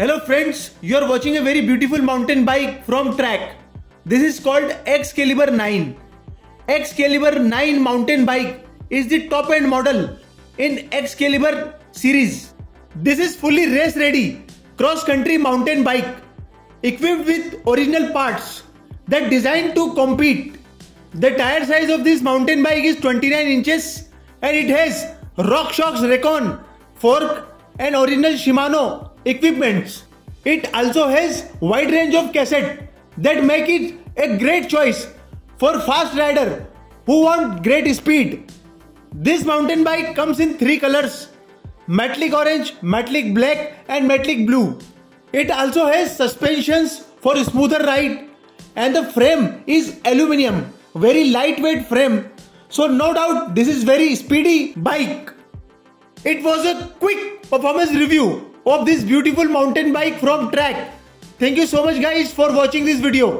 Hello friends, you are watching a very beautiful mountain bike from Trek. This is called X-Caliber 9. X-Caliber 9 mountain bike is the top end model in X-Caliber series. This is fully race ready cross country mountain bike equipped with original parts that designed to compete. The tire size of this mountain bike is 29 inches and it has Rockshox Recon fork and original Shimano equipments. It also has wide range of cassette that make it a great choice for fast rider who want great speed. This mountain bike comes in three colors: metallic orange, metallic black and metallic blue. It also has suspensions for smoother ride and the frame is aluminum, very lightweight frame, so no doubt this is very speedy bike. It was a quick performance review of this beautiful mountain bike from Trek. Thank you so much guys for watching this video.